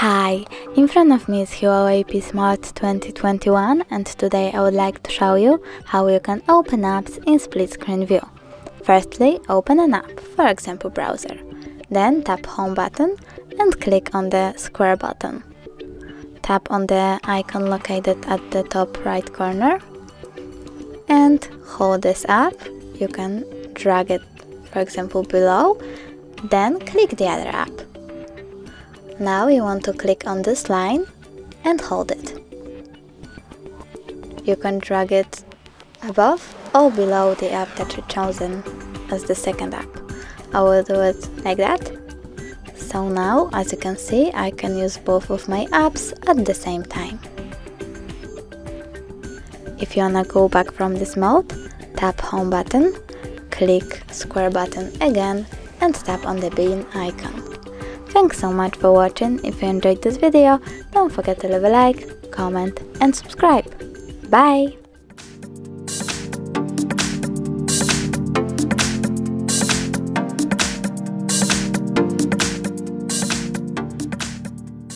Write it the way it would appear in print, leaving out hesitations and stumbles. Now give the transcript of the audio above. Hi, in front of me is Huawei P Smart 2021 and today I would like to show you how you can open apps in split screen view. Firstly, open an app, for example browser. Then tap home button and click on the square button. Tap on the icon located at the top right corner and hold this up. You can drag it, for example, below, then click the other app. Now you want to click on this line and hold it. You can drag it above or below the app that you chosen as the second app. I will do it like that. So now, as you can see, I can use both of my apps at the same time. If you wanna go back from this mode, tap home button, click square button again and tap on the bin icon. Thanks so much for watching. If you enjoyed this video, don't forget to leave a like, comment and subscribe. Bye!